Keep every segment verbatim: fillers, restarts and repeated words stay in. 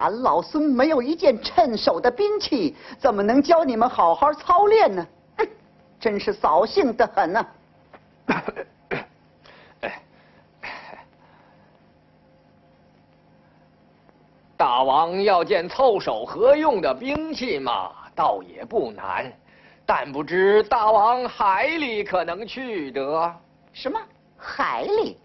俺老孙没有一件趁手的兵器，怎么能教你们好好操练呢？嗯、真是扫兴得很呐、啊！大王要件凑手合用的兵器嘛，倒也不难，但不知大王海里可能去得？什么海里？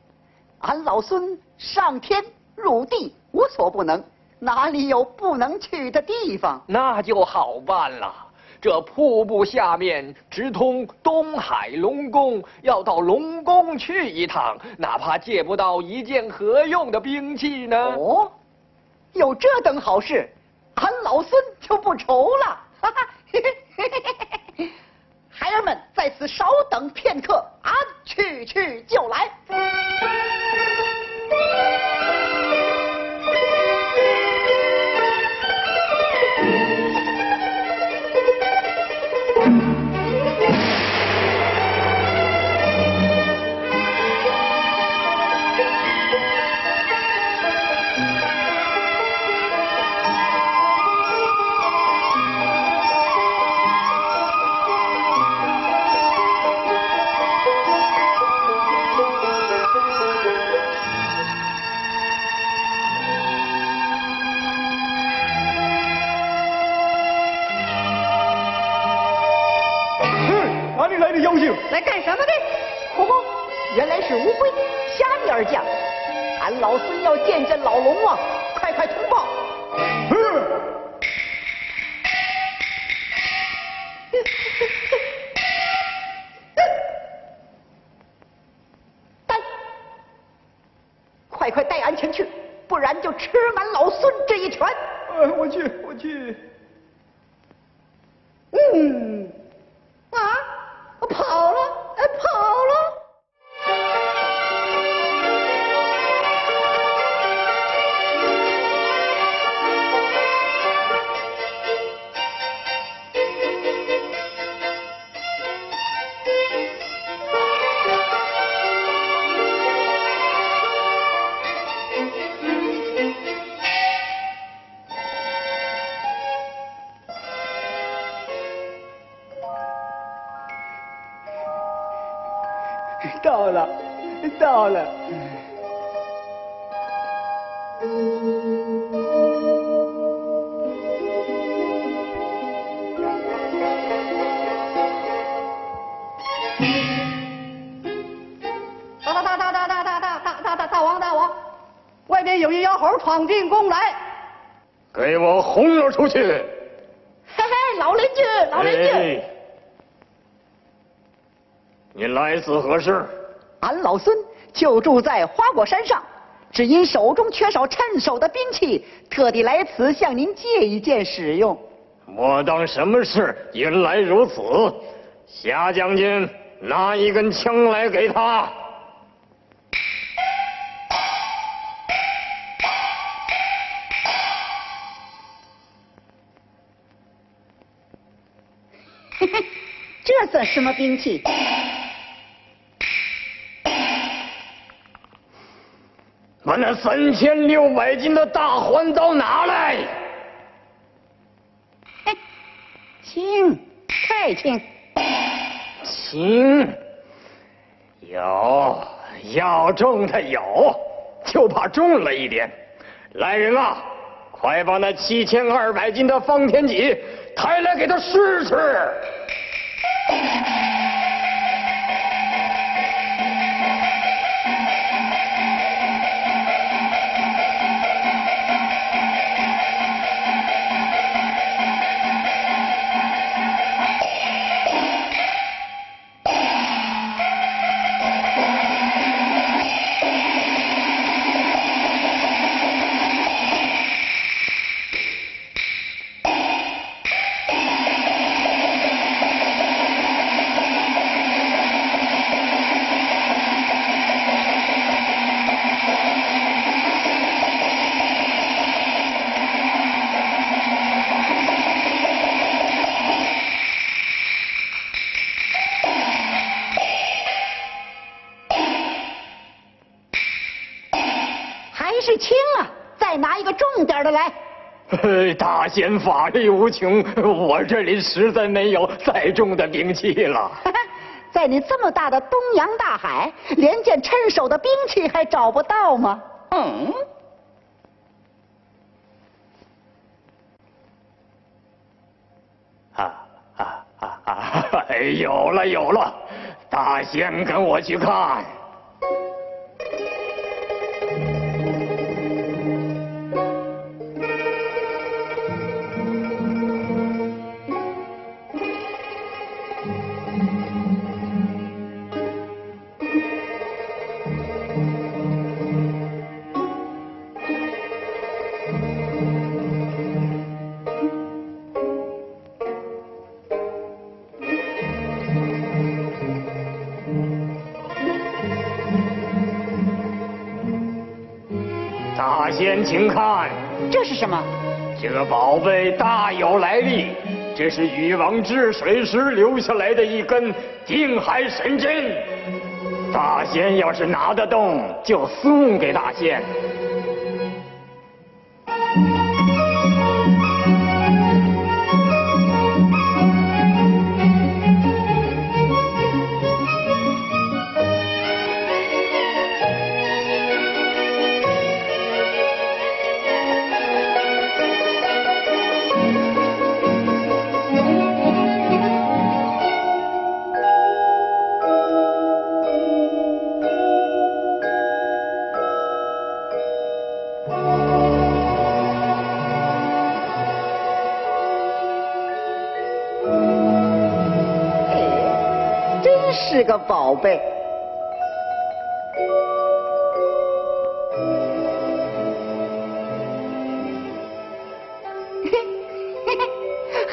俺老孙上天入地无所不能，哪里有不能去的地方？那就好办了。 这瀑布下面直通东海龙宫，要到龙宫去一趟，哪怕借不到一件合用的兵器呢？哦，有这等好事，俺老孙就不愁了。哈哈，孩儿们在此稍等片刻，俺去去就来。 来干什么的？哦吼，原来是乌龟，虾米二将，俺老孙要见见老龙王，快快通报！带，快快带俺前去，不然就吃俺老孙这一拳！哎，我去，我去。嗯。 跑了，哎，跑了！到了，到了。大大大大大大大大大大大王大王，外面有一妖猴闯进宫来，给我轰了出去！嘿嘿，老邻居，老邻居，你来此何事？ 俺老孙就住在花果山上，只因手中缺少趁手的兵器，特地来此向您借一件使用。莫当什么事，原来如此。夏将军，拿一根枪来给他。嘿嘿，这算什么兵器？ 把那三千六百斤的大环刀拿来！轻，太轻。轻，有，要重的有，就怕重了一点。来人啊，快把那七千二百斤的方天戟抬来给他试试！ 是轻啊，再拿一个重点的来。呃，大仙法力无穷，我这里实在没有再重的兵器了。在你这么大的东洋大海，连件趁手的兵器还找不到吗？嗯。 啊啊啊啊！有了有了，大仙跟我去看。请看，这是什么？这个宝贝大有来历，这是禹王治水时留下来的一根定海神针。大仙要是拿得动，就送给大仙。 是个宝贝，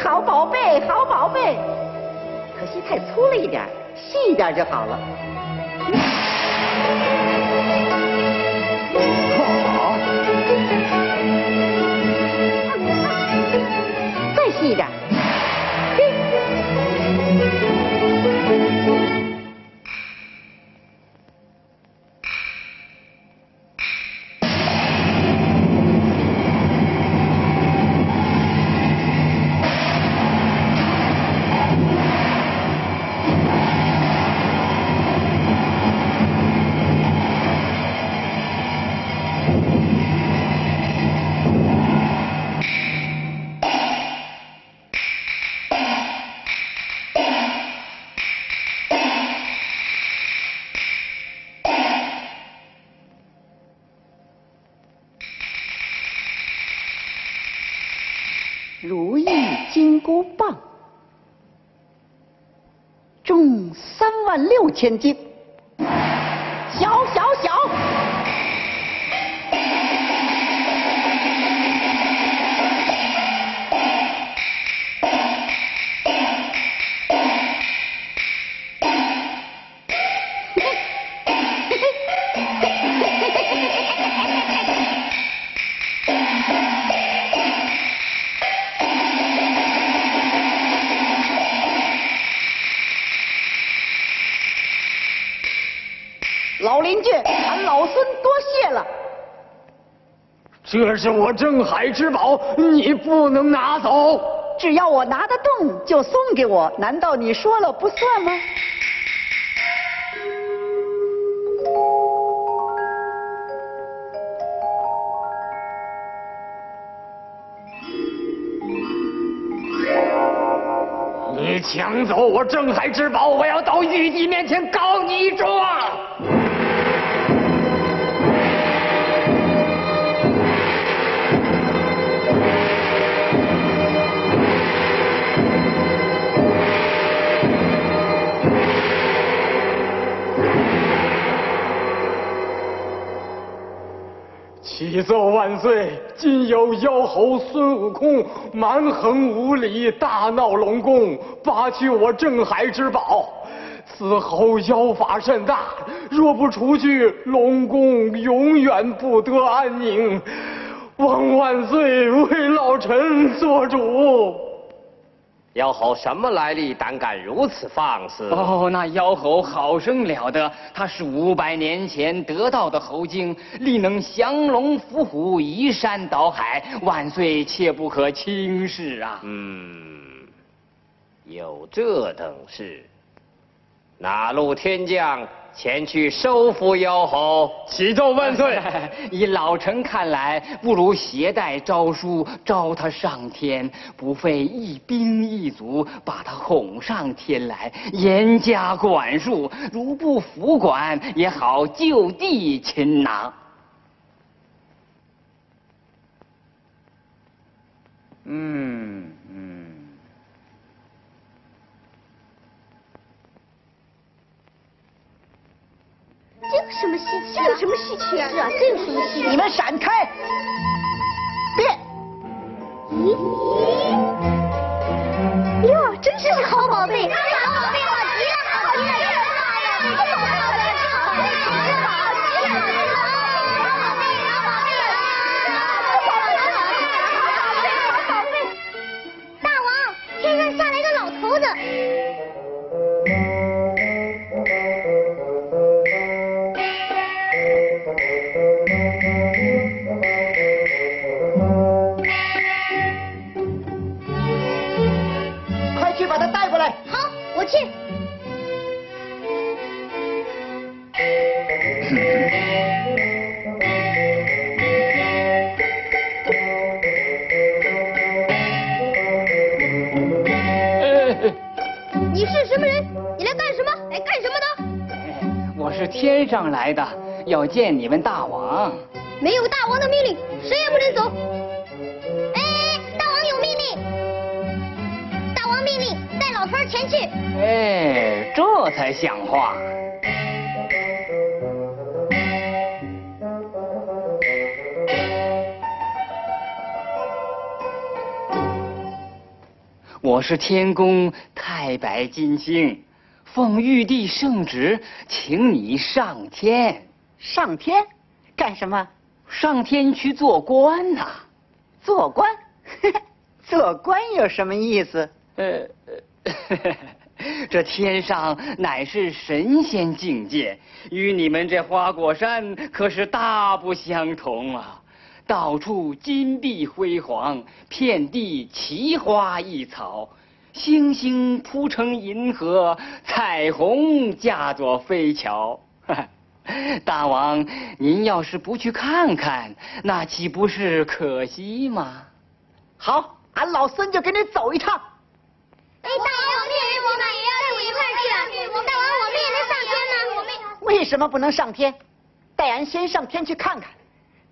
好宝贝，好宝贝，可惜太粗了一点，细一点就好了。好，再细一点。 如意金箍棒重三万六千斤，小小小，这是我镇海之宝，你不能拿走。只要我拿得动，就送给我。难道你说了不算吗？你抢走我镇海之宝，我要到玉帝面前告你一状。 启奏万岁！今有妖猴孙悟空蛮横无理，大闹龙宫，拔去我镇海之宝。此猴妖法甚大，若不除去，龙宫永远不得安宁。望万岁为老臣做主。妖侯什么来历，胆敢如此放肆？哦，那妖侯好生了得，他是五百年前得道的猴精，力能降龙伏虎，移山倒海，万岁切不可轻视啊！嗯，有这等事，哪路天将前去收服妖侯？启奏万岁！以老臣看来，不如携带诏书，召他上天，不费一兵一卒，把他哄上天来，严加管束。如不服管，也好就地擒拿。嗯嗯。 这有什么稀奇？这有什么稀奇啊？是啊，这有什么稀奇？你们闪开！别！咦？哟，真是个好宝贝！好宝贝，好极了，好极了！这个宝贝，好宝贝，好极了，好极了！好宝贝，好宝贝，好宝贝，好宝贝，好宝贝！大王，天上下来个老头子。 我去。你是什么人？你来干什么？来干什么的？我是天上来的，要见你们大王。没有大王的命令，谁也不能走。哎，大王有命令！大王命令带老头前去。 哎，这才像话！我是天宫太白金星，奉玉帝圣旨，请你上天。上天干什么？上天去做官呐！做官？做官有什么意思？呃。这天上乃是神仙境界，与你们这花果山可是大不相同啊！到处金碧辉煌，遍地奇花异草，星星铺成银河，彩虹架作飞桥。大王，您要是不去看看，那岂不是可惜吗？好，俺老孙就跟你走一趟。 哎，大王有命令，我们也要带我一块去啊！大王，我们也能上天吗？为什么不能上天？带俺先上天去看看。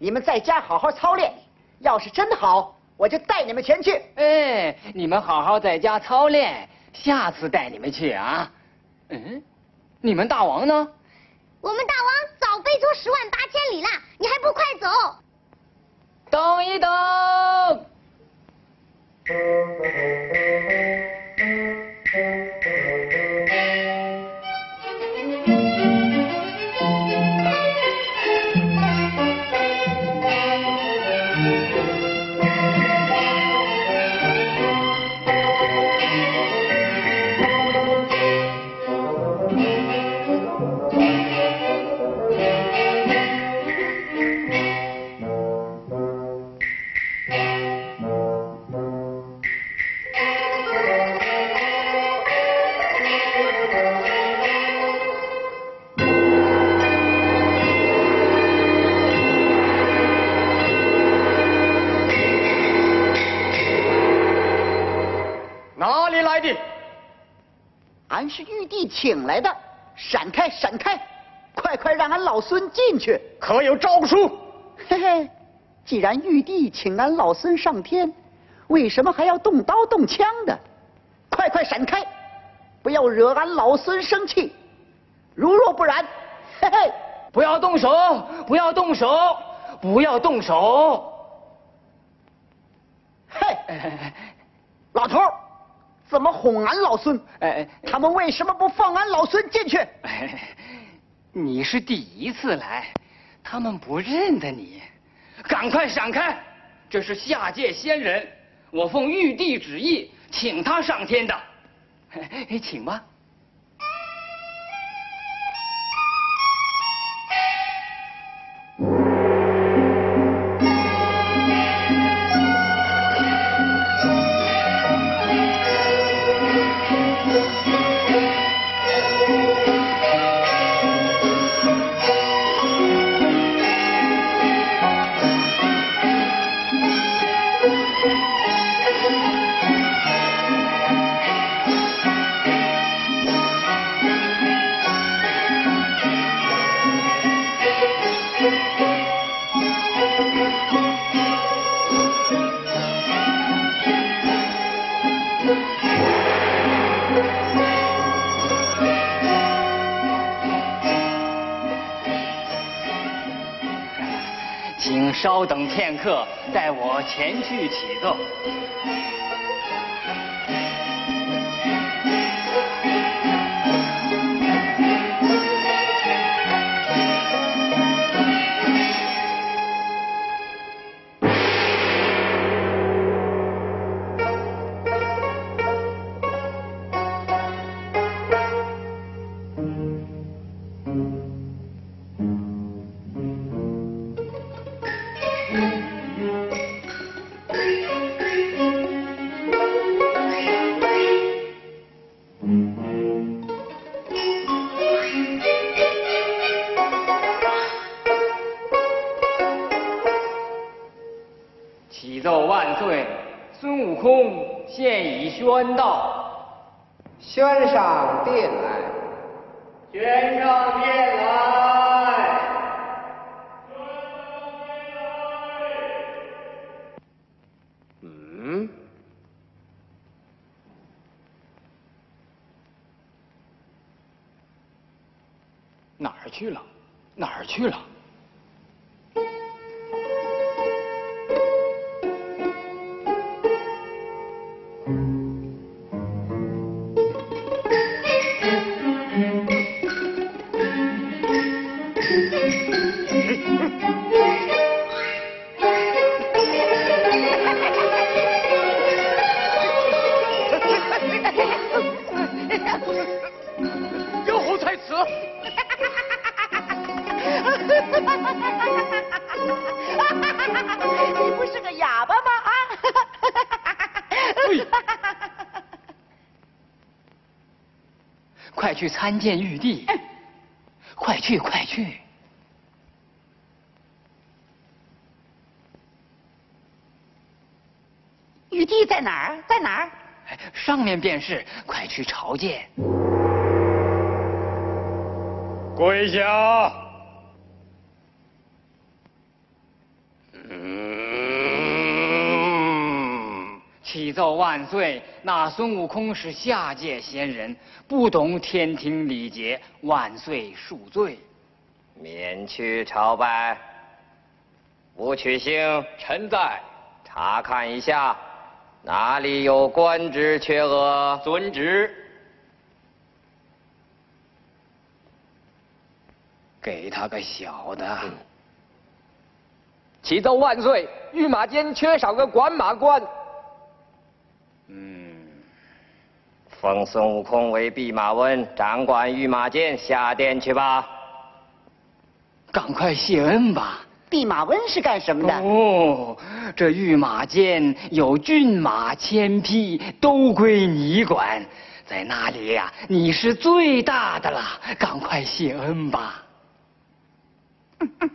你们在家好好操练，要是真好，我就带你们前去。哎，你们好好在家操练，下次带你们去啊。嗯，你们大王呢？我们大王早飞出十万八千里了，你还不快走？等一等。 是玉帝请来的，闪开，闪开！快快让俺老孙进去。可有诏书？嘿嘿，既然玉帝请俺老孙上天，为什么还要动刀动枪的？快快闪开，不要惹俺老孙生气。如若不然，嘿嘿！不要动手，不要动手，不要动手！嘿，老头。 怎么哄俺老孙？哎，他们为什么不放俺老孙进去？哎，你是第一次来，他们不认得你，赶快闪开！这是下界仙人，我奉玉帝旨意，请他上天的，请吧。 请稍等片刻，带我前去启奏。宣道，宣上殿来。宣上殿来。嗯？哪儿去了？哪儿去了？ 去参见玉帝，嗯、快去快去！玉帝在哪儿？在哪儿？上面便是，快去朝见。跪下！嗯、启奏万岁！ 那孙悟空是下界仙人，不懂天庭礼节，万岁恕罪。免去朝拜。武曲星臣在，查看一下哪里有官职缺额。遵旨。给他个小的。嗯、启奏万岁，御马监缺少个管马官。嗯。 封孙悟空为弼马温，掌管御马监，下殿去吧。赶快谢恩吧。弼马温是干什么的？哦，这御马监有骏马千匹，都归你管。在那里呀、啊，你是最大的了。赶快谢恩吧。嗯嗯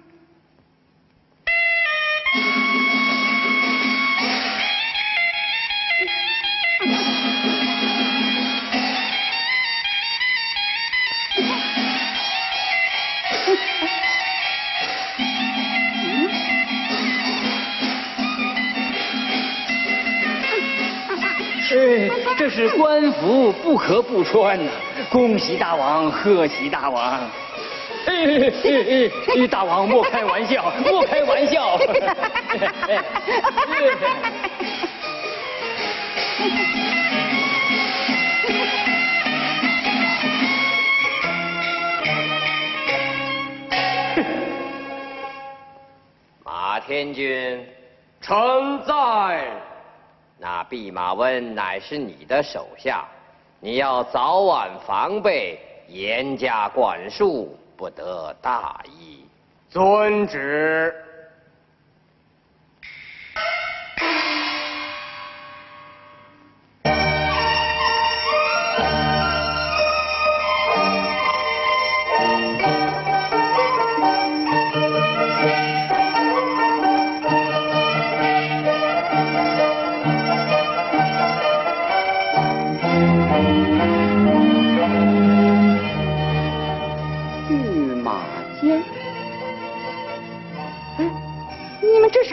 这是官服，不可不穿呐、啊！恭喜大王，贺喜大王！哎哎哎哎！大王莫开玩笑，莫开玩笑！马天君，臣在。那弼马温乃是你的手下，你要早晚防备，严加管束，不得大意。遵旨。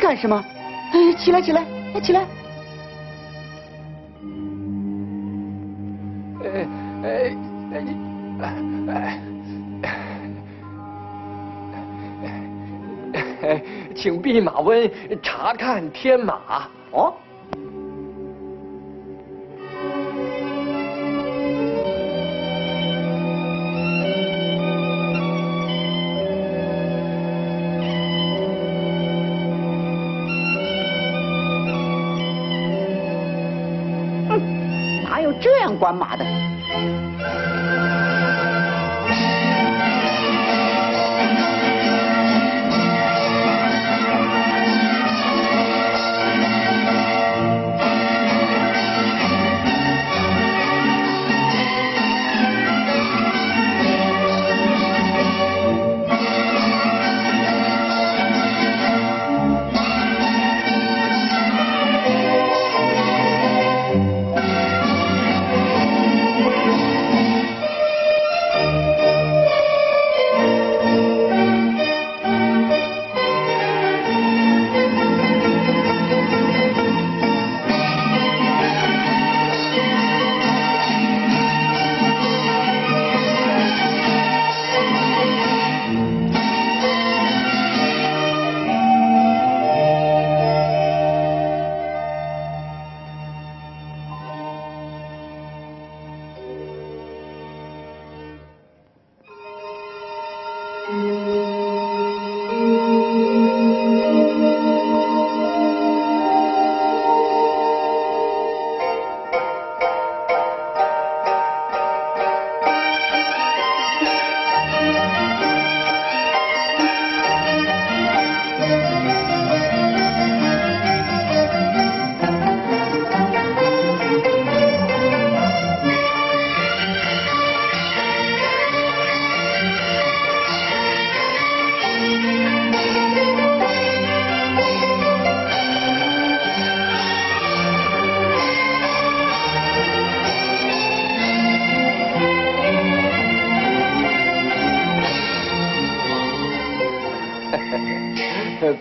干什么？哎，起来，起来，哎，起来！哎哎哎哎！请弼马温查看天马。哦。这样管马的，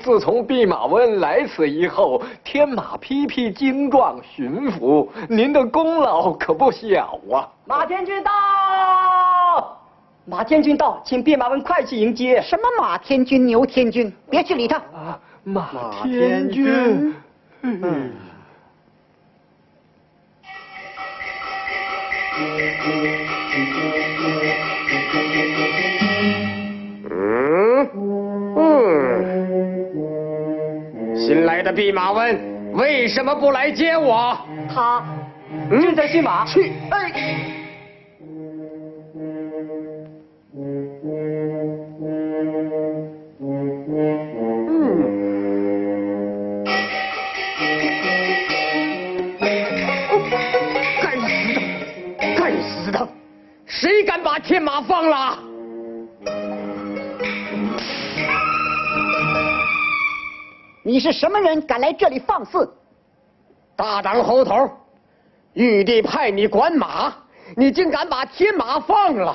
自从弼马温来此以后，天马批批精壮巡抚，您的功劳可不小啊！马天军到！马天军到，请弼马温快去迎接。什么马天军、牛天军，别去理他。啊，马天军。嗯。新来的弼马温为什么不来接我？他正在驯马。去！哎，嗯，该死的，该死的，谁敢把天马放了？你是什么人，敢来这里放肆？大胆猴头，玉帝派你管马，你竟敢把天马放了！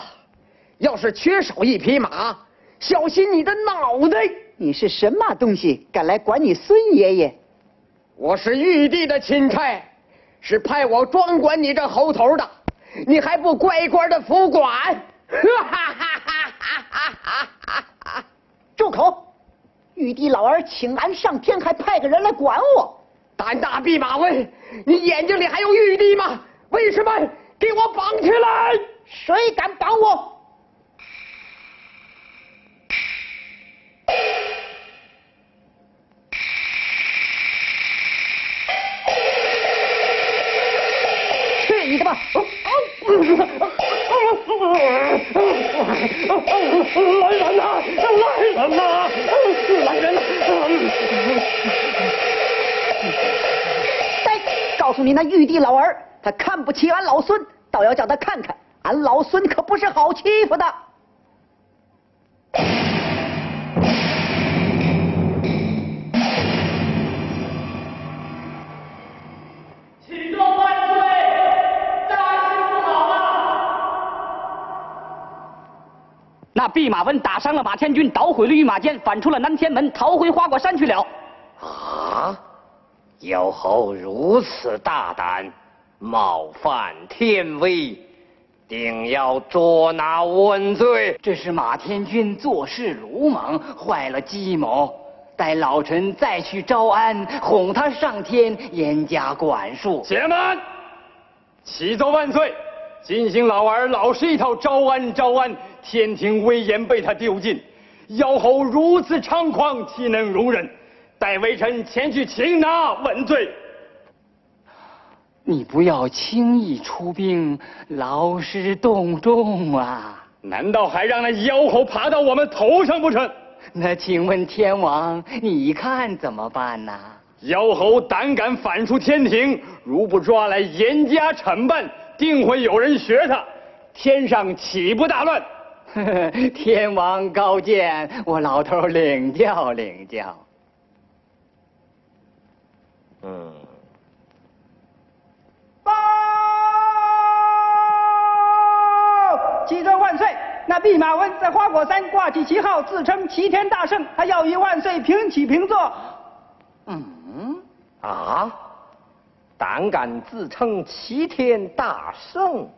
要是缺少一匹马，小心你的脑袋！你是什么东西，敢来管你孙爷爷？我是玉帝的钦差，是派我专管你这猴头的，你还不乖乖的服管？哈哈哈哈哈哈哈！住口！玉帝老儿请安上天，还派个人来管我！胆大弼马温，你眼睛里还有玉帝吗？为什么给我绑起来？谁敢绑我？来人啊！来人啊！来人！哎，告诉你那玉帝老儿，他看不起俺老孙，倒要叫他看看，俺老孙可不是好欺负的。 那弼马温打伤了马千军，捣毁了御马监，反出了南天门，逃回花果山去了。啊！妖猴如此大胆，冒犯天威，定要捉拿问罪。这是马千军做事鲁莽，坏了计谋。待老臣再去招安，哄他上天，严加管束。且慢！启奏万岁！金星老儿老是一套招安，招安。 天庭威严被他丢尽，妖猴如此猖狂，岂能容忍？待微臣前去擒拿问罪。你不要轻易出兵，劳师动众啊！难道还让那妖猴爬到我们头上不成？那请问天王，你看怎么办呢？妖猴胆敢反出天庭，如不抓来严加惩办，定会有人学他，天上岂不大乱？ 天王高见，我老头领教领教。嗯。报！启奏万岁！那弼马温在花果山挂起旗号，自称齐天大圣，他要与万岁平起平坐。嗯？啊？胆敢自称齐天大圣！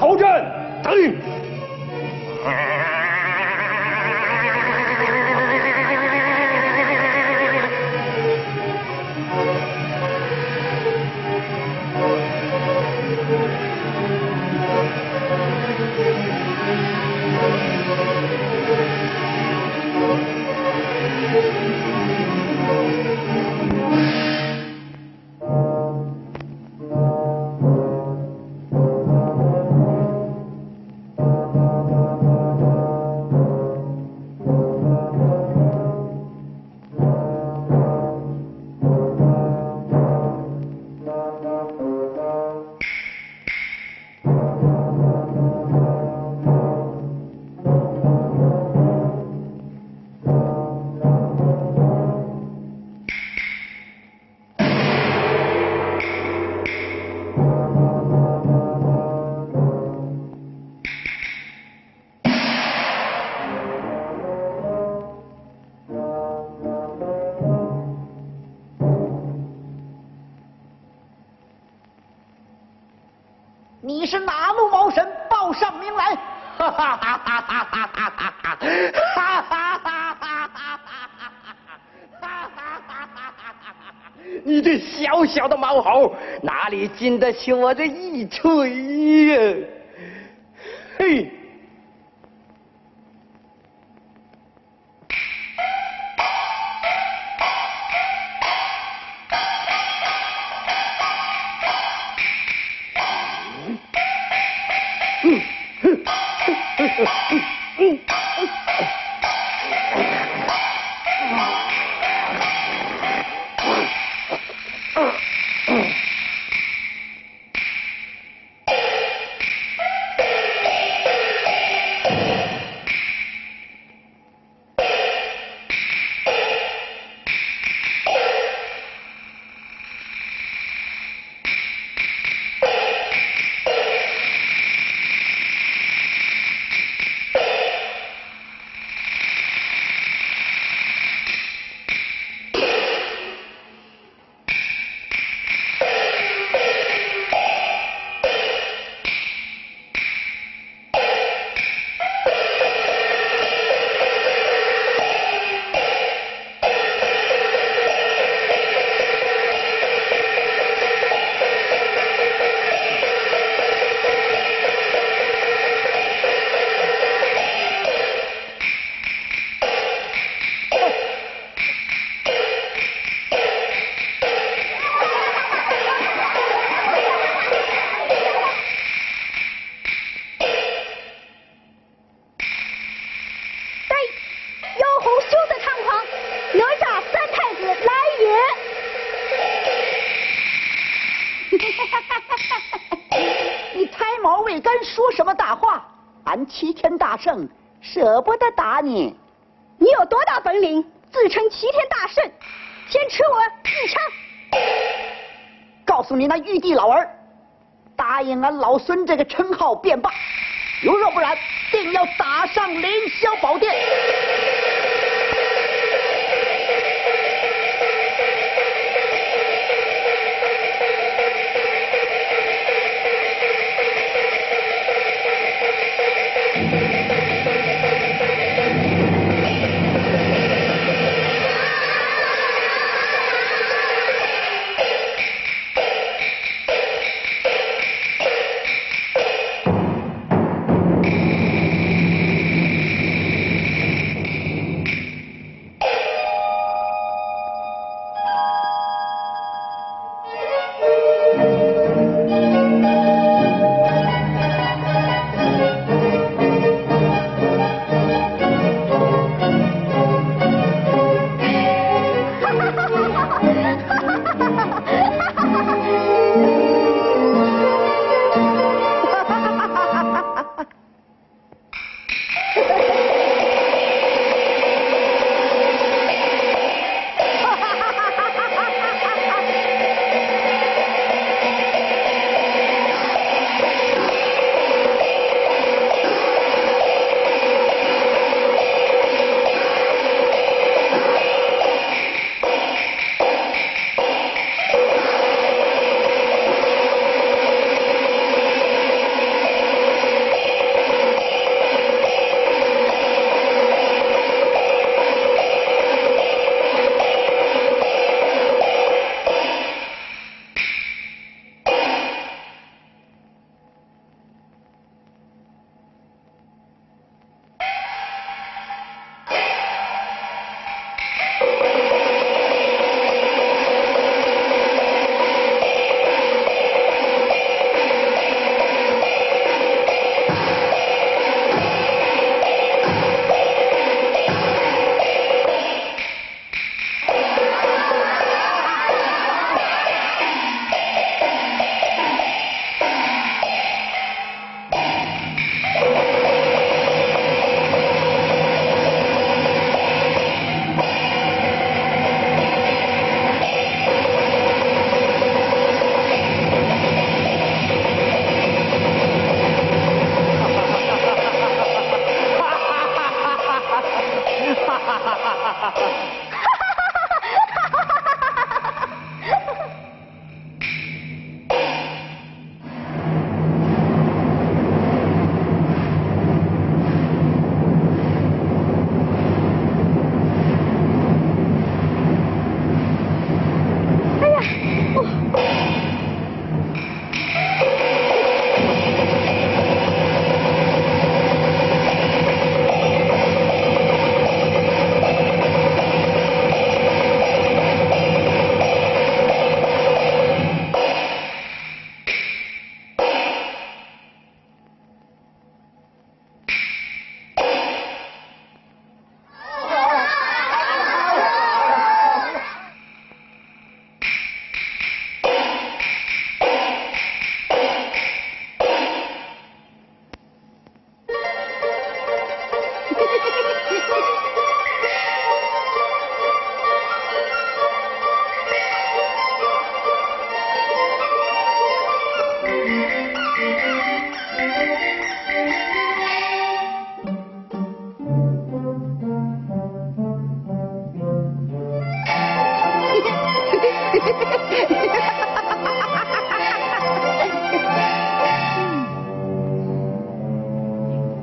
头阵，等！是哪路毛神？报上名来！哈哈哈哈哈哈哈哈！哈哈哈哈哈哈！你这小小的毛猴，哪里经得起我这一锤呀？嘿！ 圣舍不得打你，你有多大本领，自称齐天大圣？先吃我一枪！告诉你那玉帝老儿，答应俺老孙这个称号便罢，如若不然，定要打上凌霄宝殿。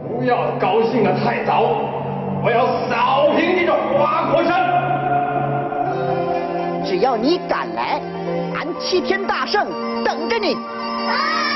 不要高兴得太早，我要扫平这座花果山。只要你敢来，俺齐天大圣等着你。啊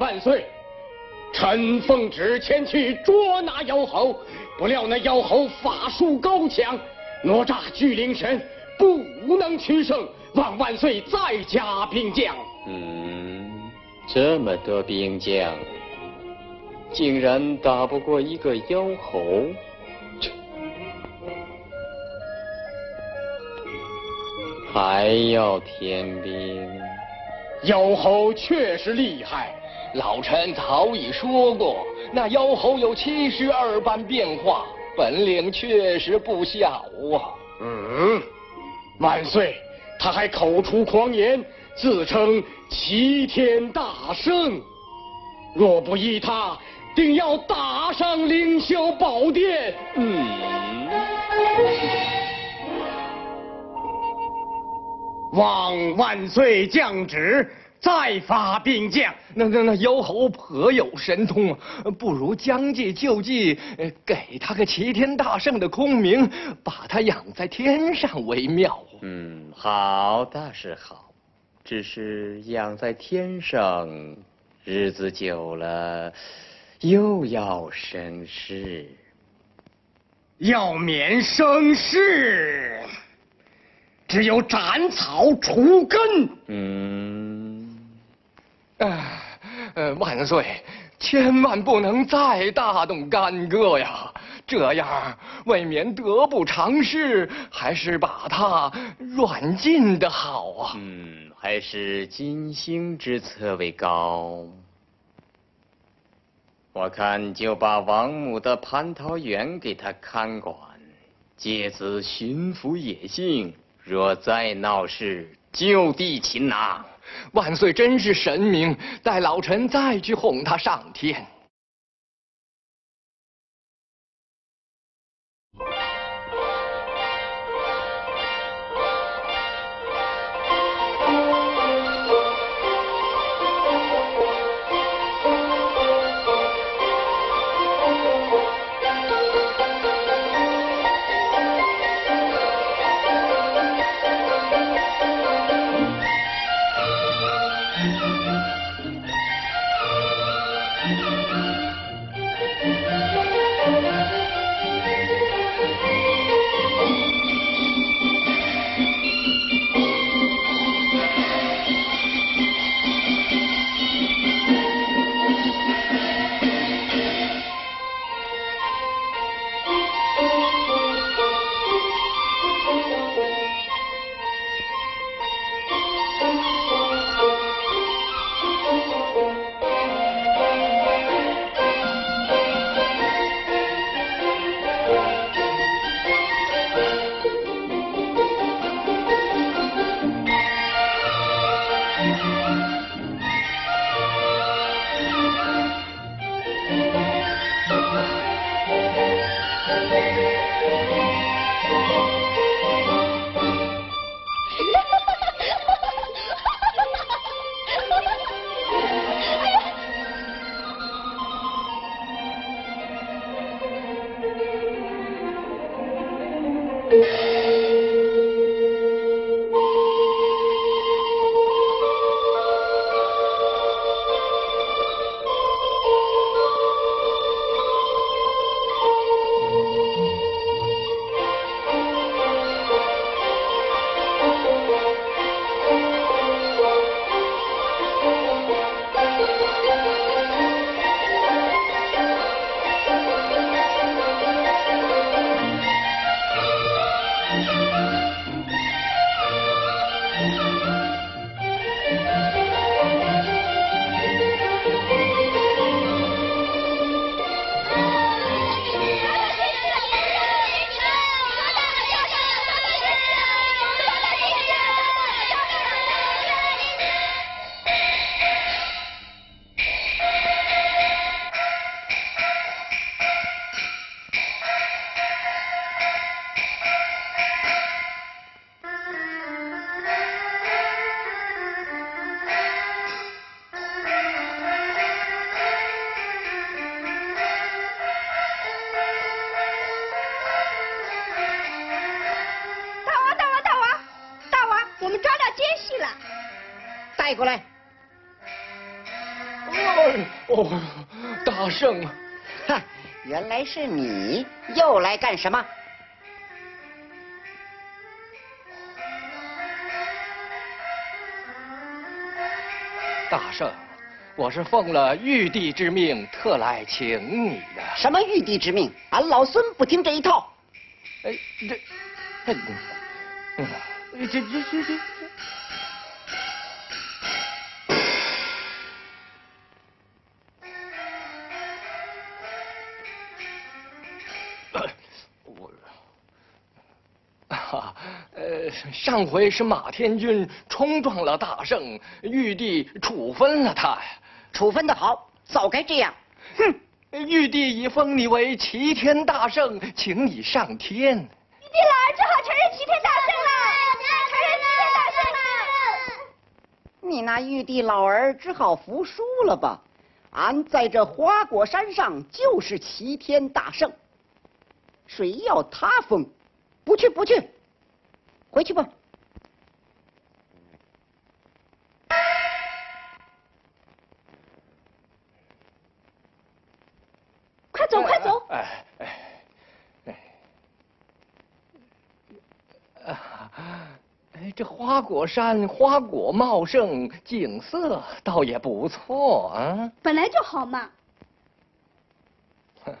万岁！臣奉旨前去捉拿妖猴，不料那妖猴法术高强，哪吒聚灵神不能取胜，望万岁再加兵将。嗯，这么多兵将，竟然打不过一个妖猴，还要添兵？妖猴确实厉害。 老臣早已说过，那妖猴有七十二般变化，本领确实不小啊。嗯，万岁，他还口出狂言，自称齐天大圣，若不依他，定要打上凌霄宝殿。嗯，望万岁降旨。 再发兵将，那那那妖猴颇有神通啊，不如将计就计，给他个齐天大圣的空名，把他养在天上为妙啊。嗯，好倒是好，只是养在天上，日子久了，又要生事，要免生事，只有斩草除根。嗯。 啊，呃，万岁，千万不能再大动干戈呀！这样未免得不偿失，还是把它软禁的好啊。嗯，还是金星之策为高。我看就把王母的蟠桃园给他看管，借此驯服野性。若再闹事，就地擒拿。 万岁真是神明，待老臣再去哄他上天。圣，哼，原来是你，又来干什么？大圣，我是奉了玉帝之命，特来请你的。什么玉帝之命？俺老孙不听这一套。哎，这，这，这这这这。啊，呃，上回是马天军冲撞了大圣，玉帝处分了他呀。处分的好，早该这样。哼，玉帝已封你为齐天大圣，请你上天。玉帝老儿只好承认齐天大圣了，承认齐天大圣了。你那玉帝老儿只好服输了吧？俺在这花果山上就是齐天大圣，谁要他封？ 不去不去，回去吧。快走快走！哎哎哎！哎，这花果山花果茂盛，景色倒也不错啊。本来就好嘛。哼，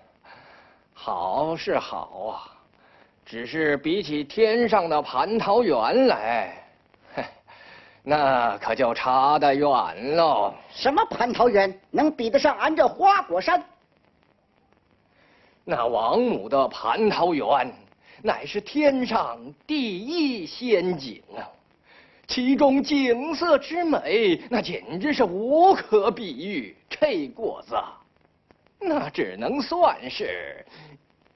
好是好啊。 只是比起天上的蟠桃园来，那可就差得远喽。什么蟠桃园能比得上俺这花果山？那王母的蟠桃园乃是天上第一仙境啊，其中景色之美，那简直是无可比喻。这果子，那只能算是……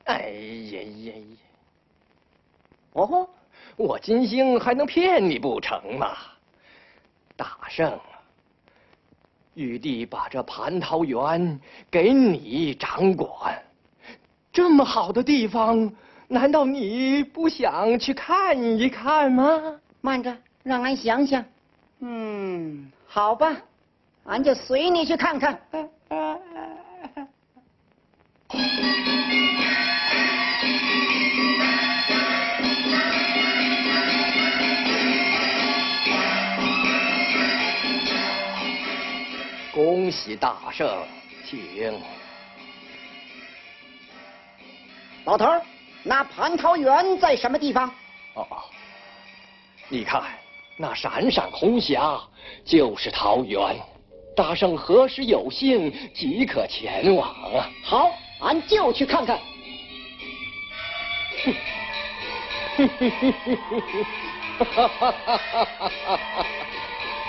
哎呀呀呀！ 哦，我金星还能骗你不成吗？大圣啊，玉帝把这蟠桃园给你掌管，这么好的地方，难道你不想去看一看吗？慢着，让俺想想。嗯，好吧，俺就随你去看看。啊啊啊 恭喜大圣，请。老头儿，那蟠桃园在什么地方？哦，你看那闪闪红霞就是桃园，大圣何时有幸即可前往啊！好，俺就去看看。哼，哼哼哼哼哈哈哈哈哈哈！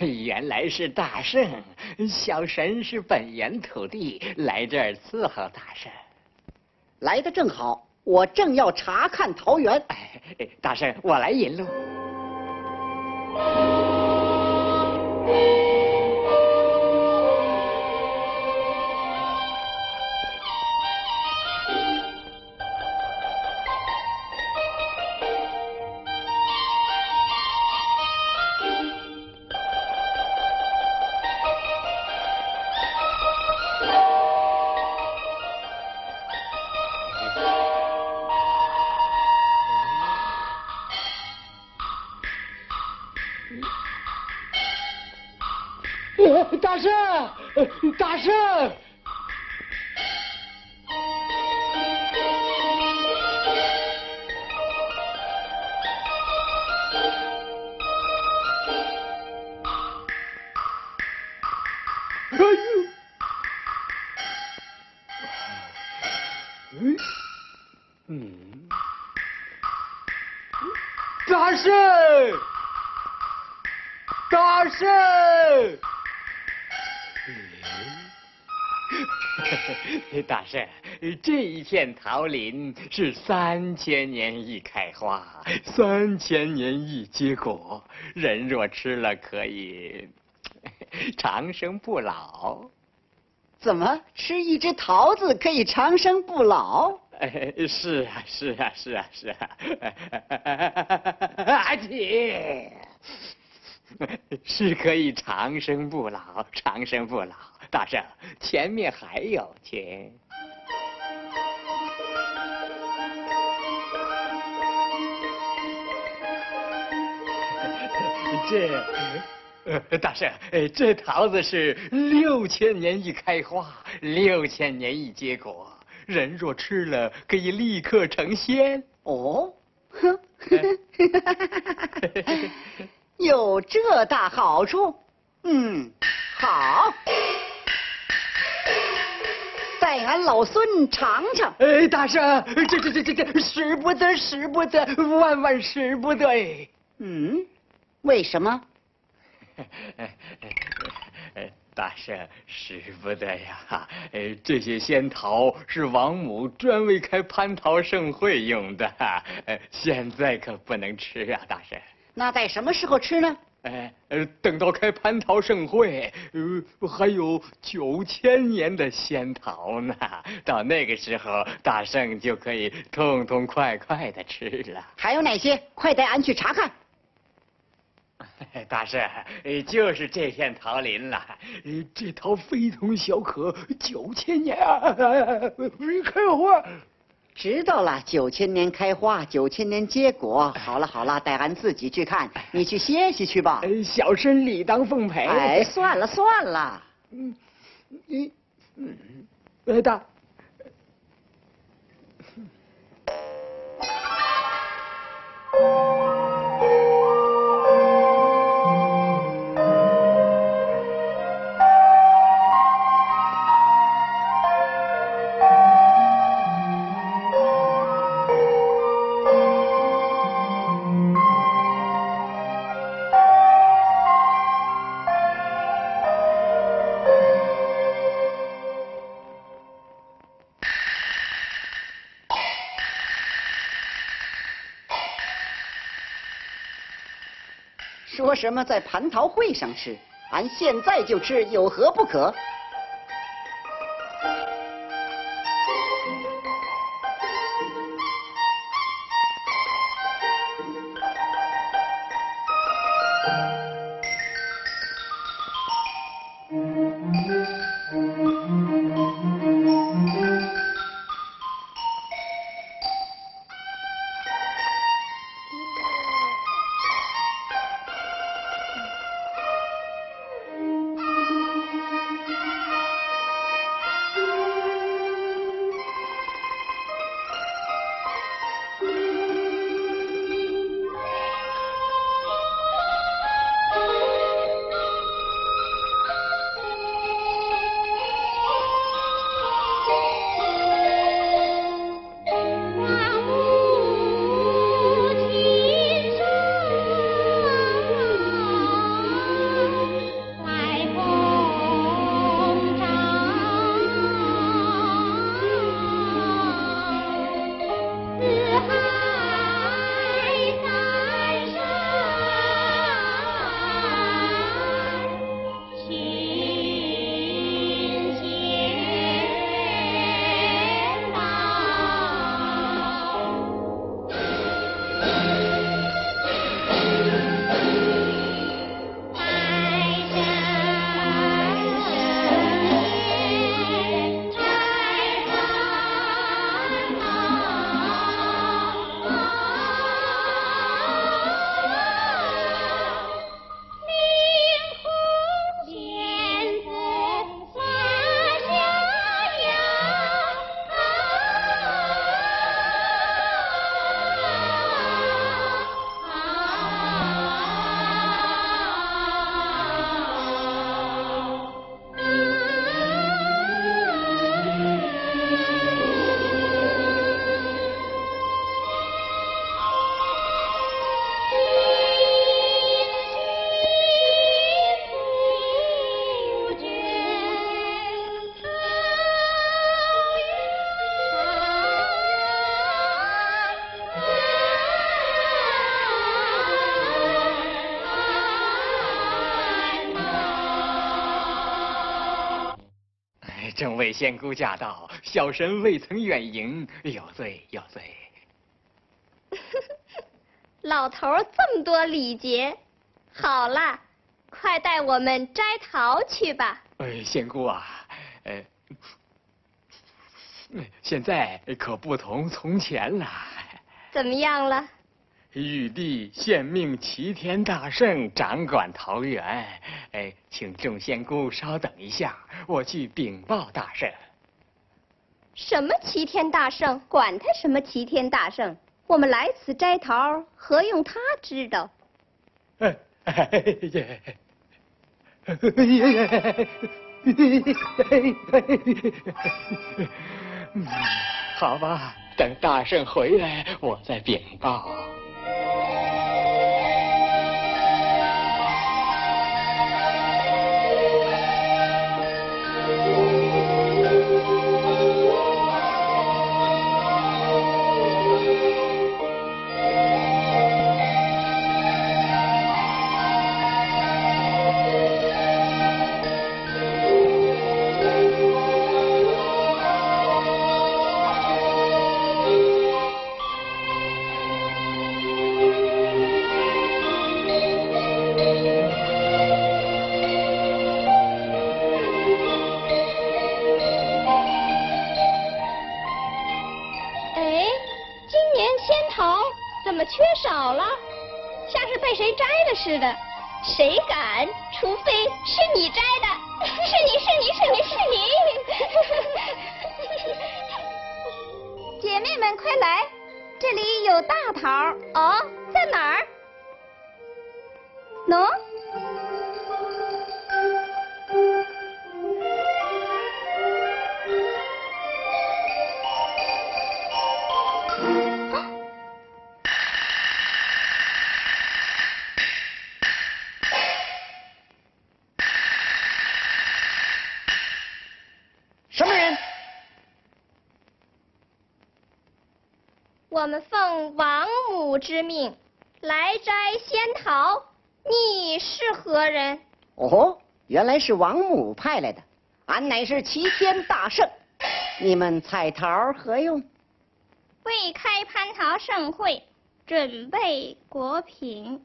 原来是大圣，小神是本源土地，来这儿伺候大圣。来的正好，我正要查看桃园。哎，大圣，我来引路。 大圣，大圣！哎呦！嗯嗯，大圣，大圣！ 哎大圣，这一片桃林是三千年一开花，三千年一结果。人若吃了，可以长生不老。怎么吃一只桃子可以长生不老？ 哎，是啊，是啊，是啊，是啊！阿姐，是可以长生不老，长生不老。大圣，前面还有，请。这。 呃，大圣，呃，这桃子是六千年一开花，六千年一结果。人若吃了，可以立刻成仙。哦，哼，有这大好处。嗯，好，带俺老孙尝尝。哎，大圣，这这这这这，使不得，使不得，万万使不得。嗯，为什么？ 大圣，使不得呀！呃，这些仙桃是王母专为开蟠桃盛会用的，呃，现在可不能吃啊，大圣。那在什么时候吃呢？呃呃，等到开蟠桃盛会，呃，还有九千年的仙桃呢，到那个时候，大圣就可以痛痛快快的吃了。还有哪些？快带俺去查看。 大圣，就是这片桃林了。这桃非同小可，九千年啊，开花。知道了，九千年开花，九千年结果。好了好了，带俺自己去看，你去歇息去吧。小生理当奉陪。哎，算了算了。嗯，你，嗯，大。 说什么在蟠桃会上吃？俺现在就吃，有何不可？正位仙姑驾到，小神未曾远迎，有罪有罪。老头这么多礼节，好了，快带我们摘桃去吧。哎，仙姑啊，呃、哎，现在可不同从前了。怎么样了？ 玉帝现命齐天大圣掌管桃园，哎，请众仙姑稍等一下，我去禀报大圣。什么齐天大圣？管他什么齐天大圣，我们来此摘桃，何用他知道？哎哎哎哎！好吧，等大圣回来，我再禀报。 缺少了，像是被谁摘的似的。谁敢？除非是你摘的，是你是你是你是你！姐妹们，快来，这里有大桃哦，在哪儿？喏、no?。 我们奉王母之命来摘仙桃，你是何人？哦，原来是王母派来的，俺乃是齐天大圣，你们采桃何用？为开蟠桃盛会，准备果品。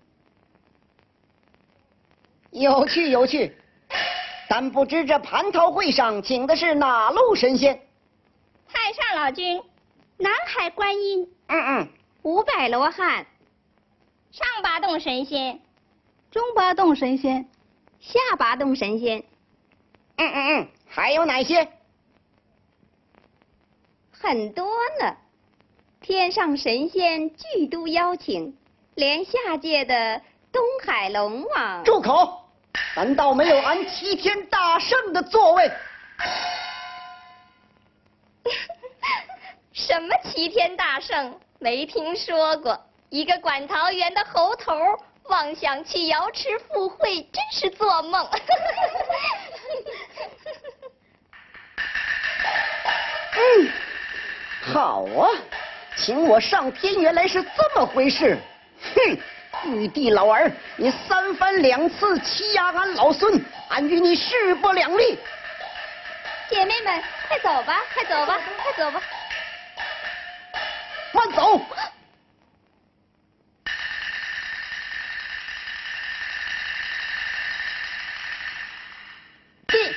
有趣有趣，但不知这蟠桃会上请的是哪路神仙？太上老君。 南海观音，嗯嗯，五百罗汉，上八洞神仙，中八洞神仙，下八洞神仙，嗯嗯嗯，还有哪些？很多呢，天上神仙俱都邀请，连下界的东海龙王。住口！难道没有俺齐天大圣的座位？什么齐天大圣没听说过？一个管桃园的猴头妄想去瑶池赴会，真是做梦。嗯，好啊，请我上天原来是这么回事。哼，玉帝老儿，你三番两次欺压俺老孙，俺与你势不两立。姐妹们，快走吧，快走吧，快走吧。 慢走！嗯、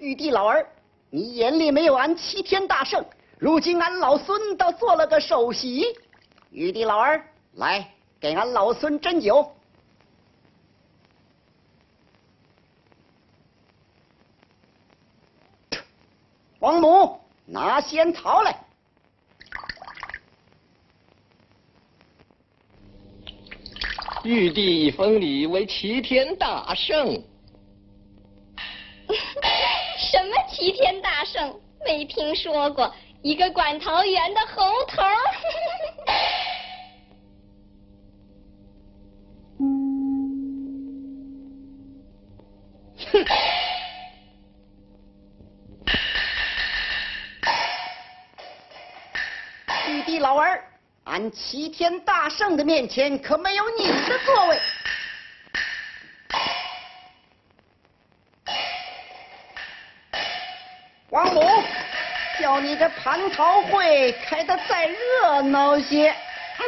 玉帝老儿，你眼里没有俺齐天大圣，如今俺老孙倒做了个首席。玉帝老儿，来给俺老孙斟酒。王母，拿仙桃来。 玉帝封你为齐天大圣。什么齐天大圣？没听说过，一个管桃园的猴头。玉帝老儿。 俺齐天大圣的面前可没有你的座位。王母，叫你这蟠桃会开得再热闹些。嗯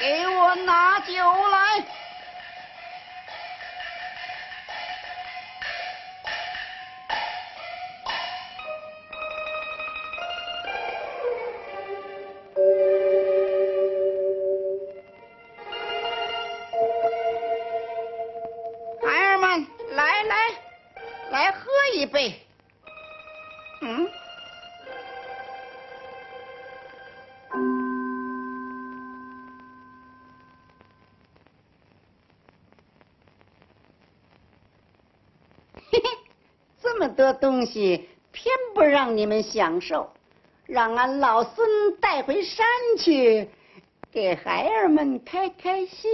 嗯、给我拿酒来。这东西偏不让你们享受，让俺老孙带回山去，给孩儿们开开心。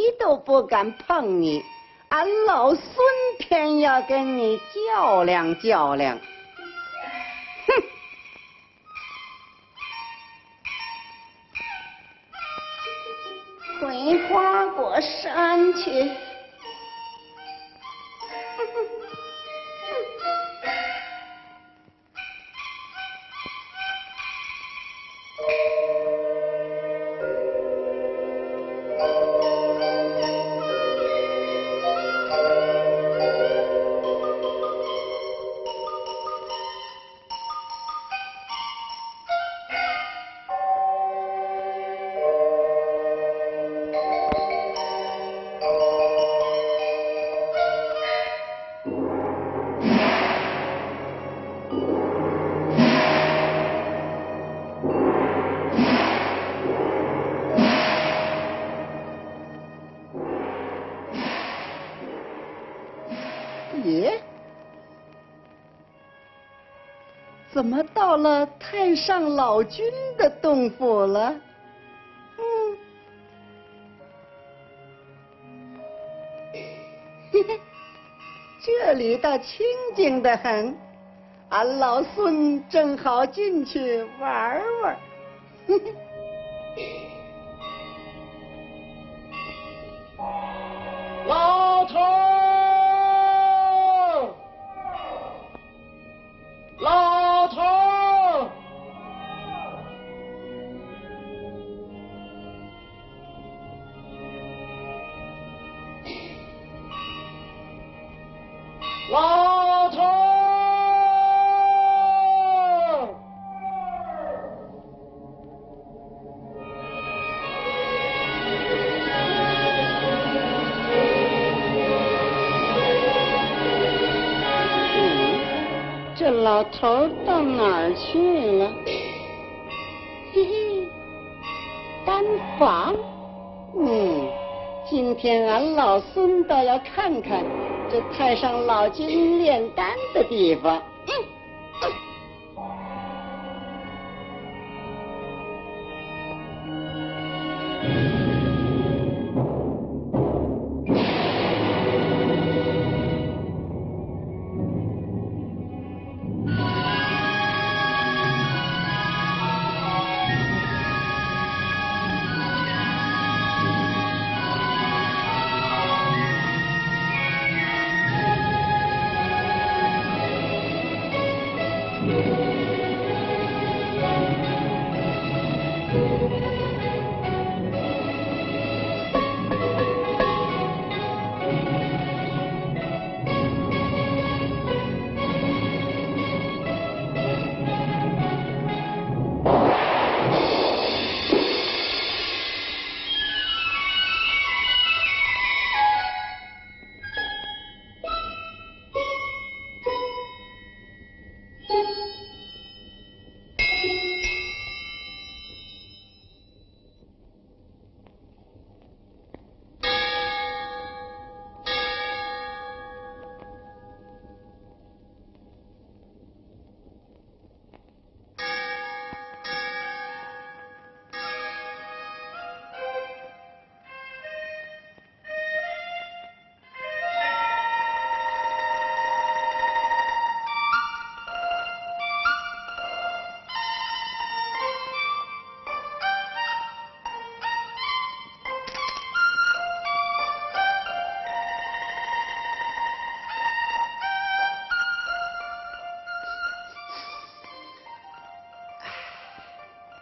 谁都不敢碰你，俺老孙偏要跟你较量较量。哼！回花果山去。 怎么到了太上老君的洞府了？嗯，嘿嘿，这里倒清静得很，俺老孙正好进去玩玩。嘿嘿。 老头到哪儿去了？嘿嘿，丹房。嗯，今天俺老孙倒要看看这太上老君炼丹的地方。嗯嗯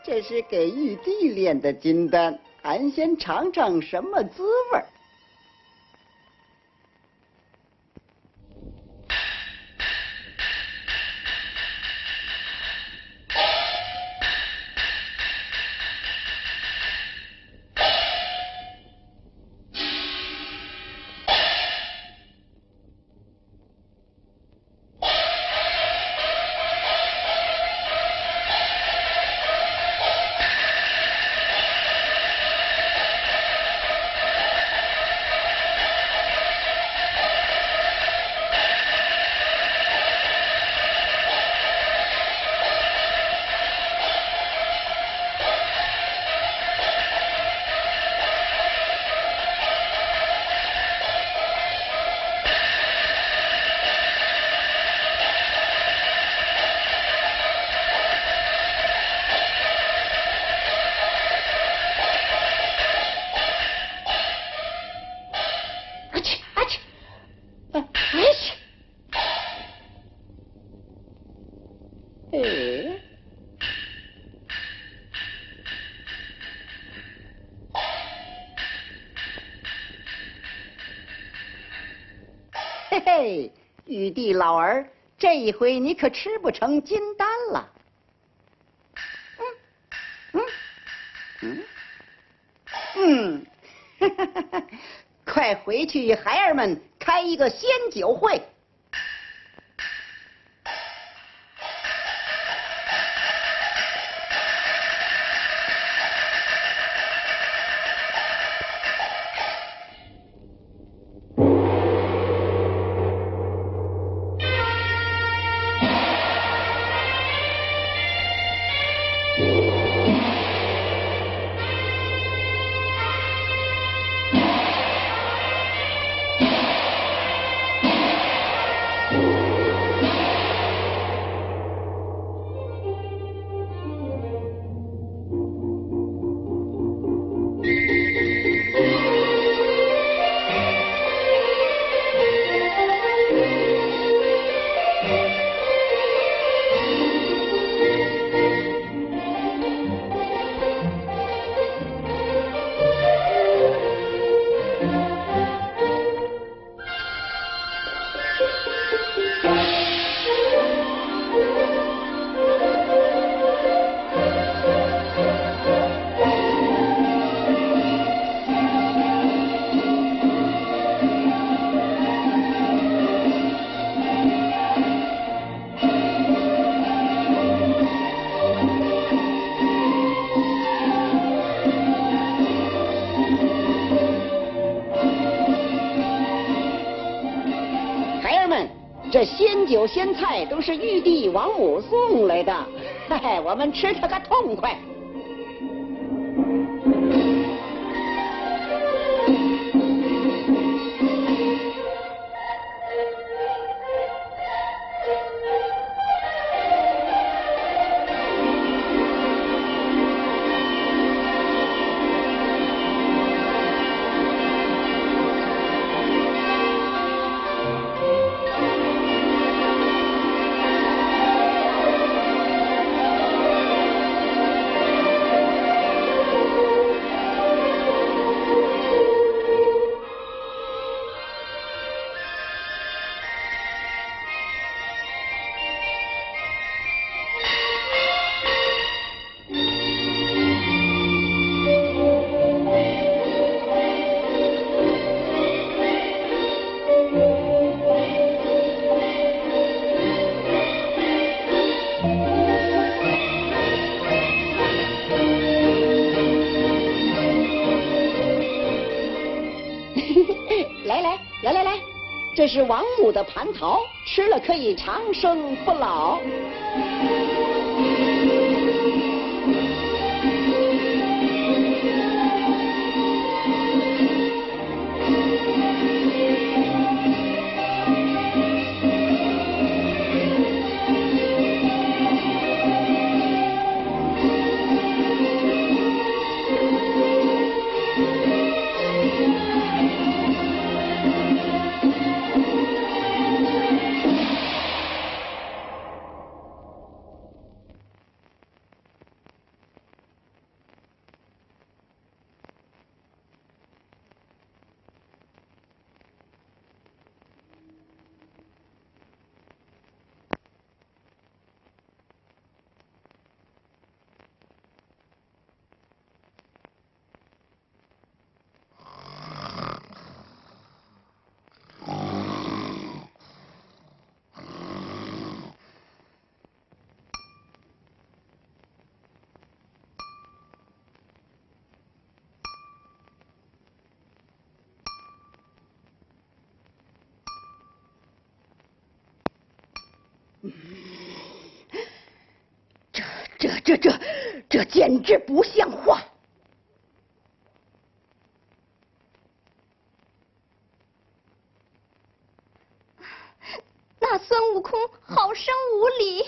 这是给玉帝炼的金丹，俺先尝尝什么滋味儿。嘿嘿，玉帝老儿，这一回你可吃不成金丹了。嗯嗯嗯嗯，快回去，孩儿们开一个仙酒会。 这鲜酒鲜菜都是玉帝王母送来的，嘿嘿，我们吃它个痛快。 这是王母的蟠桃，吃了可以长生不老。 这这这这这简直不像话！那孙悟空好生无礼，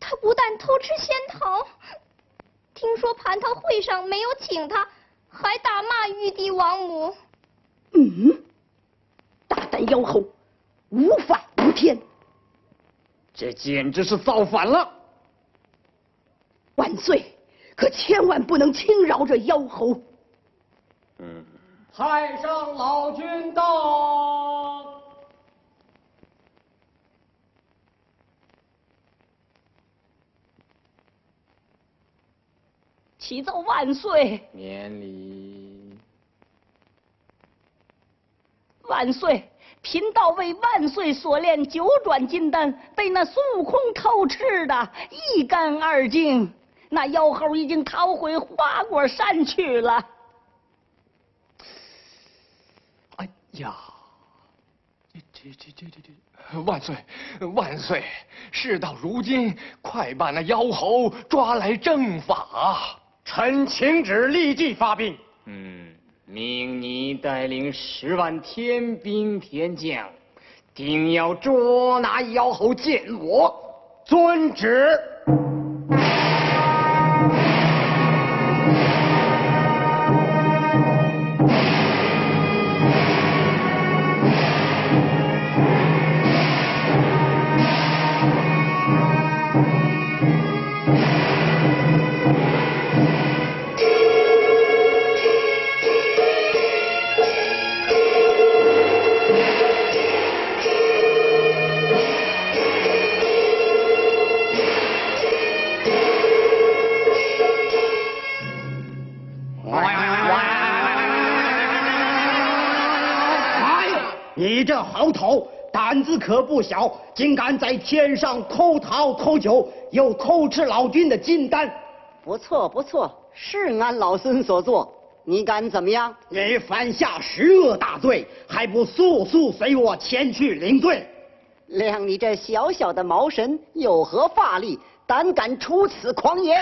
他不但偷吃仙桃，听说蟠桃会上没有请他，还大骂玉帝王母。嗯，大胆妖猴，无法无天！ 这简直是造反了！万岁，可千万不能轻饶这妖猴！嗯，太上老君到。启奏万岁！免礼。万岁！贫道为万岁所炼九转金丹，被那孙悟空偷吃的一干二净。那妖猴已经逃回花果山去了。哎呀！ 这这这这这！万岁，万岁！事到如今，快把那妖猴抓来正法。臣请旨，立即发兵。嗯，命你带领十万天兵天将，定要捉拿妖猴见我。遵旨。 你这猴头，胆子可不小，竟敢在天上偷桃偷酒，又偷吃老君的金丹。不错不错，是俺老孙所做，你敢怎么样？你犯下十恶大罪，还不速速随我前去领罪？亮你这小小的毛神有何法力，胆敢出此狂言？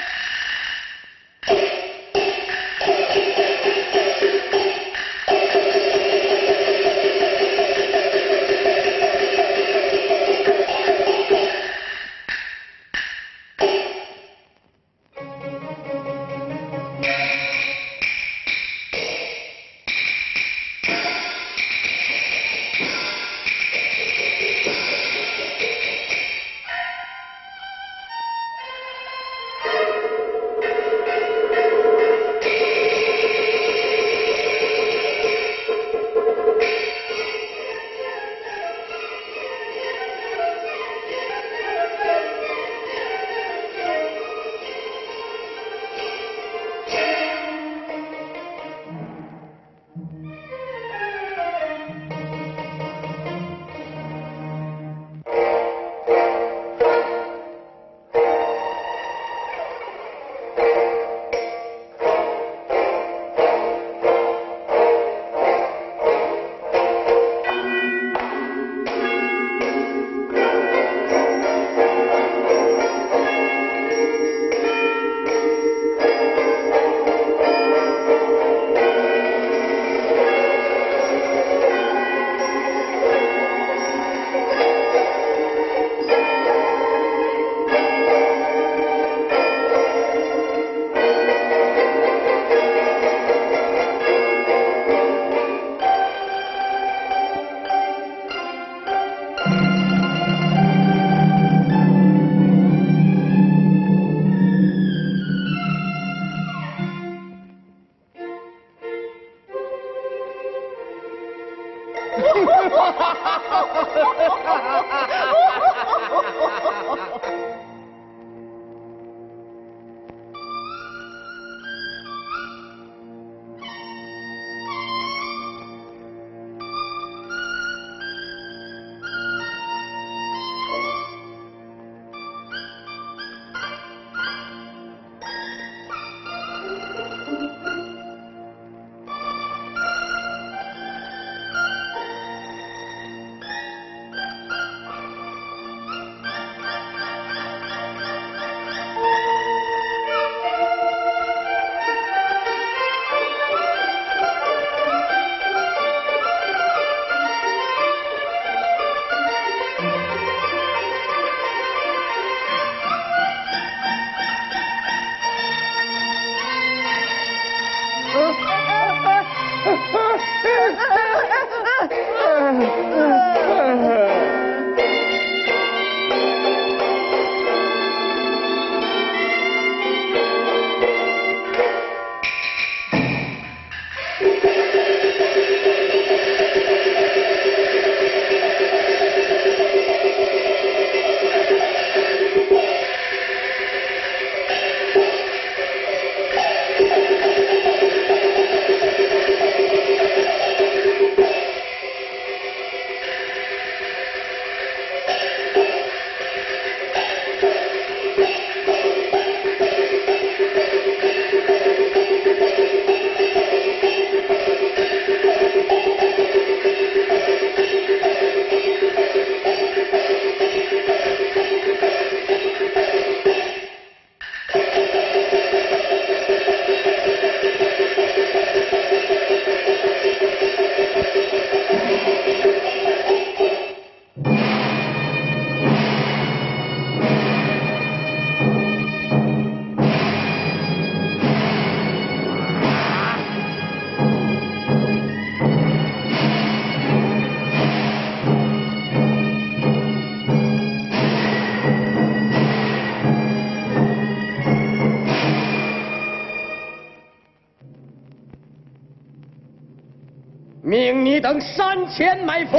命你等山前埋伏，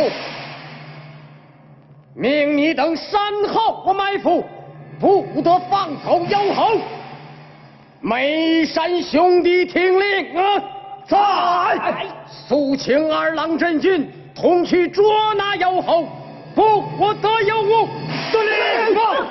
命你等山后埋伏，不得放口妖吼。眉山兄弟听令啊！在肃清二郎镇军同去捉拿妖吼，不得有误。遵令啊！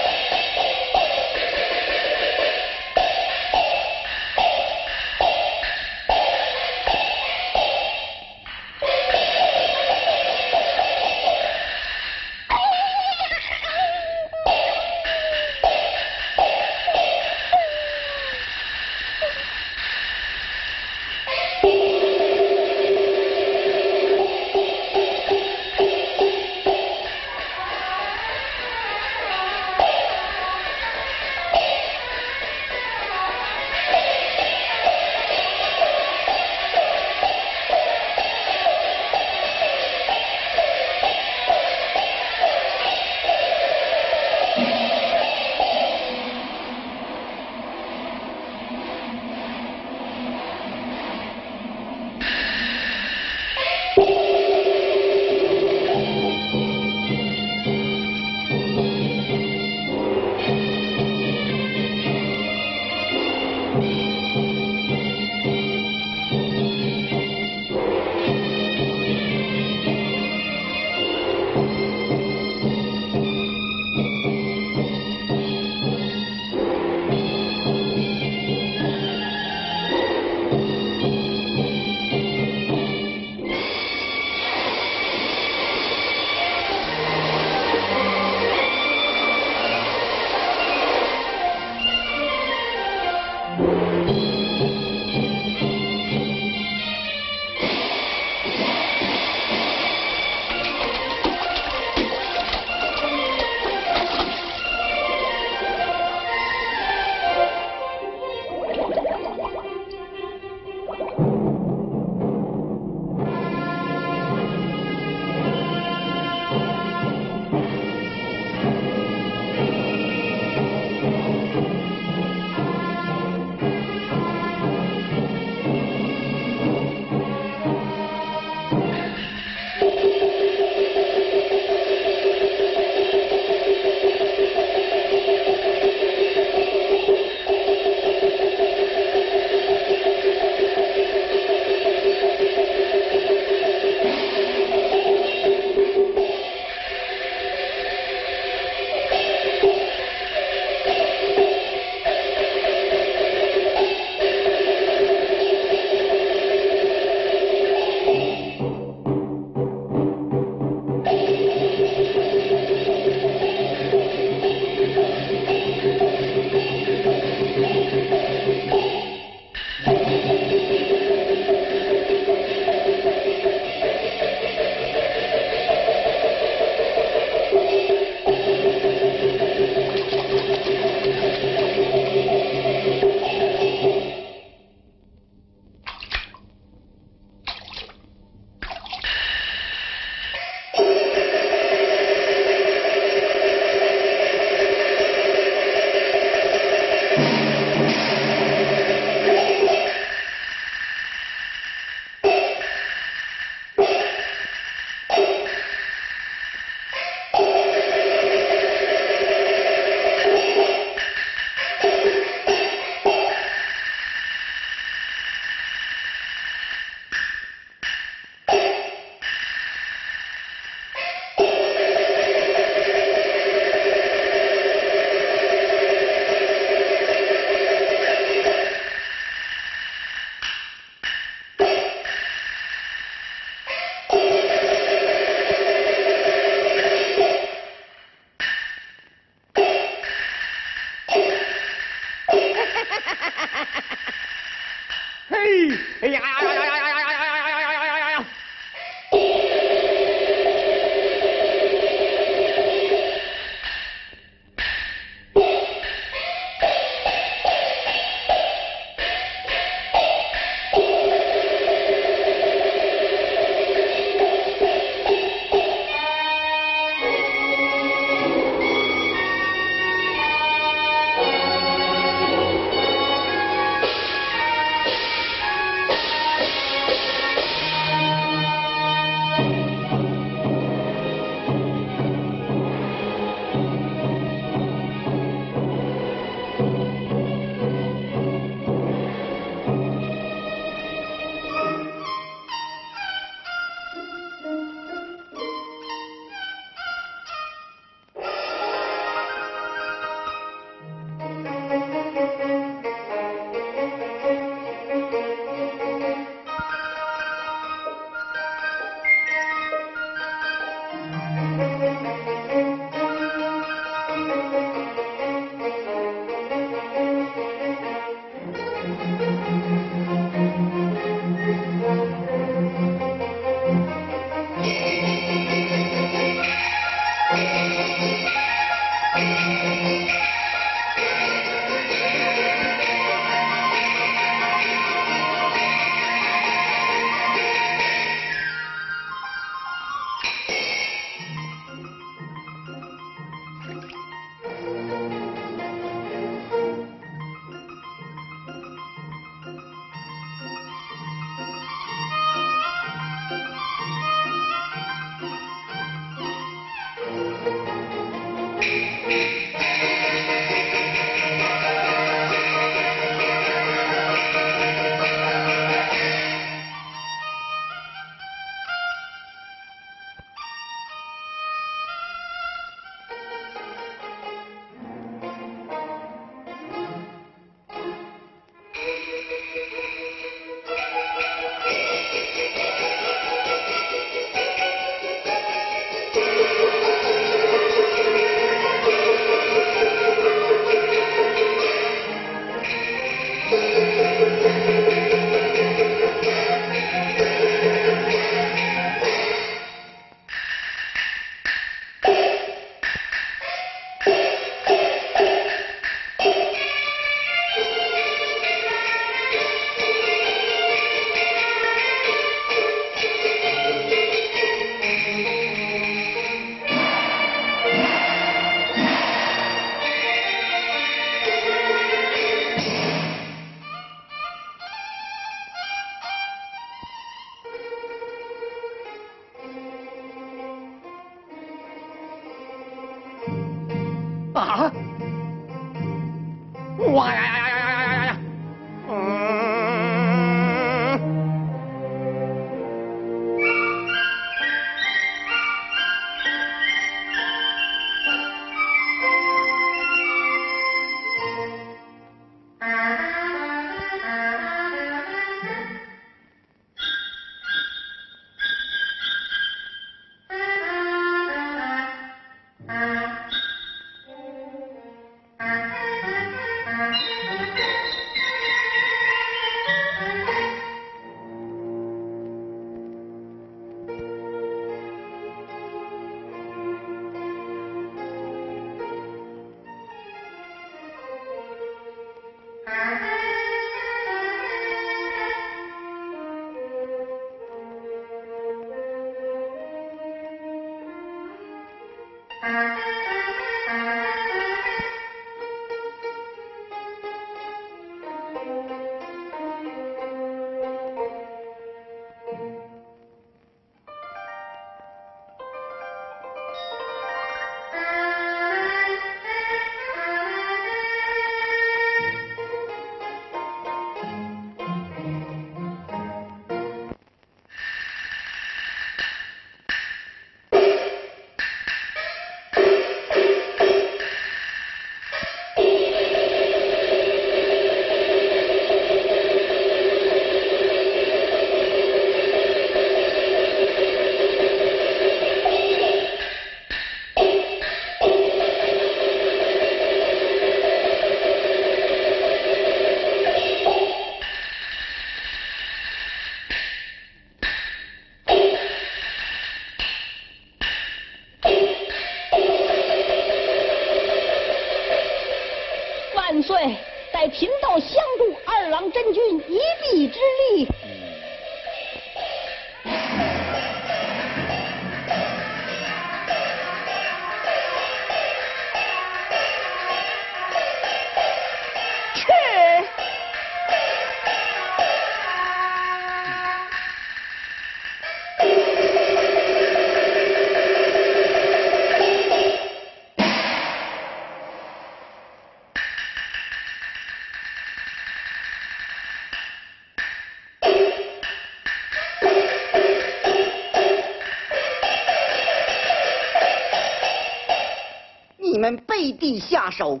背地下手，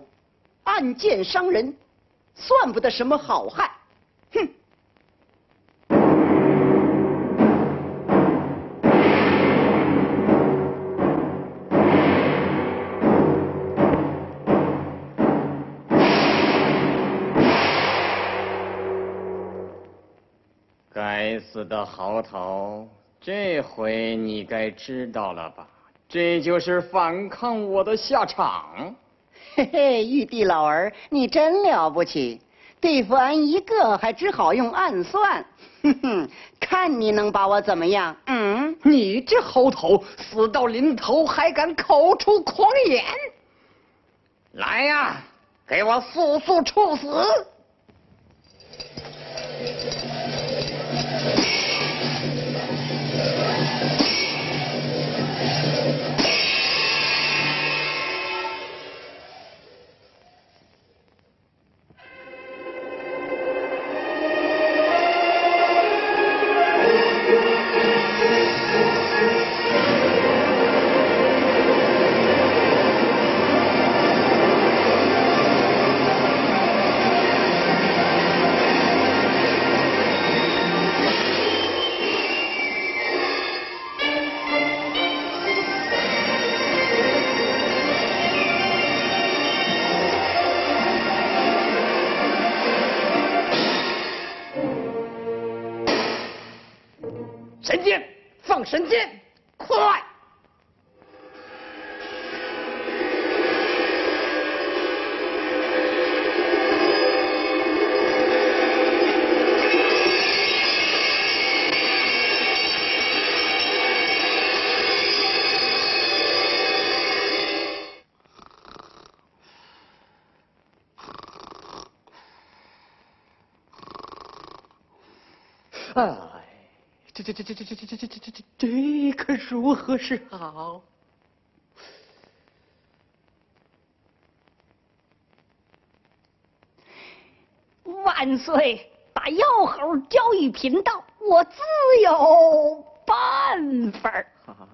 暗箭伤人，算不得什么好汉。哼！该死的豪桃，这回你该知道了吧？这就是反抗我的下场。嘿嘿，玉帝老儿，你真了不起，对付俺一个还只好用暗算。哼哼，看你能把我怎么样？嗯，你这猴头，死到临头还敢口出狂言！来呀，给我速速处死！ 神箭，放神箭，快！啊！ 这这这这这这这这这这这可如何是好？万岁！把妖猴交与贫道，我自有办法儿。好好好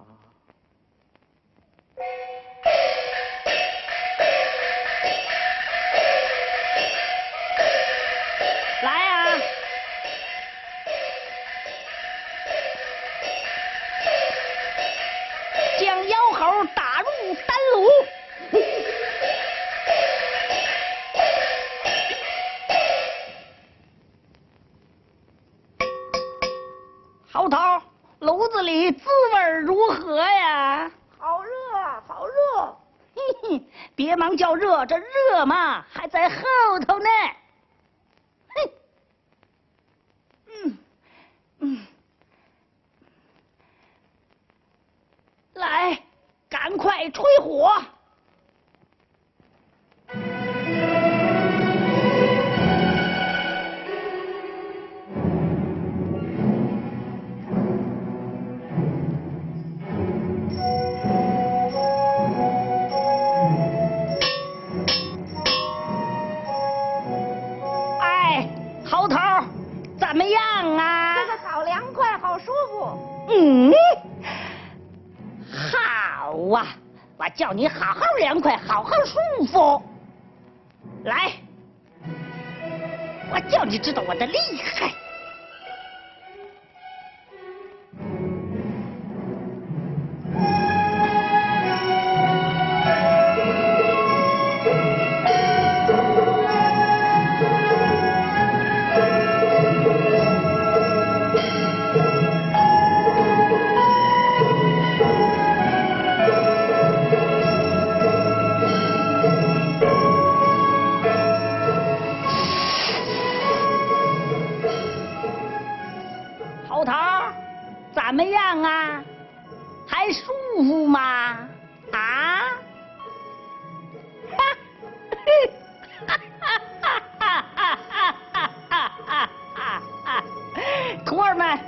猴头，炉子里滋味如何呀？好热，啊，好热！嘿嘿，别忙叫热，这热嘛还在后头呢。嘿，嗯嗯，来，赶快吹火！ 嗯，好啊！我叫你好好凉快，好好舒服。来，我叫你知道我的厉害。怎么样啊？还舒服吗？啊？哈！哈哈哈哈哈哈哈！徒儿们，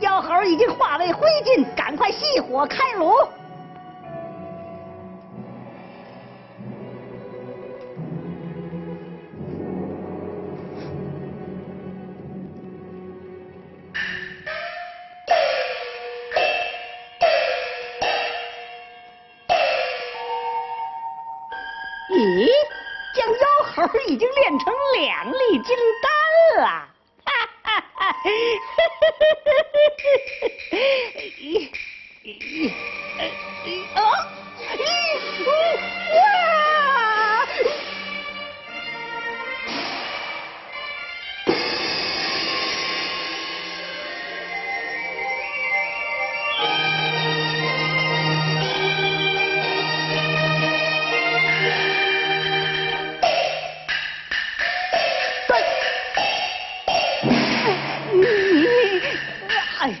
妖猴已经化为灰烬，赶快熄火开炉。 咦，将妖猴已经练成两粒金丹了，哈哈哈！咦咦咦啊！哇！呀！啊！大声，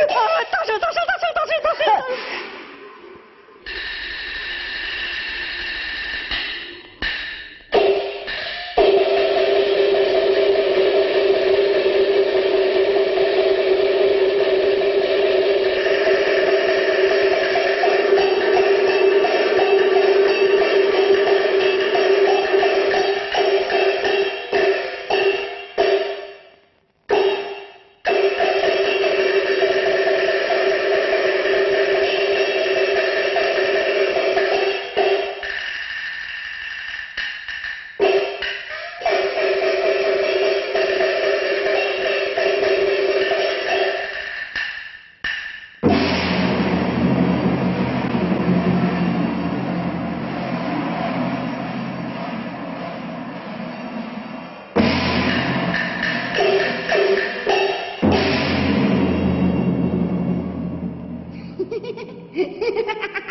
大声，大声，大声，大声！哈哈哈哈哈！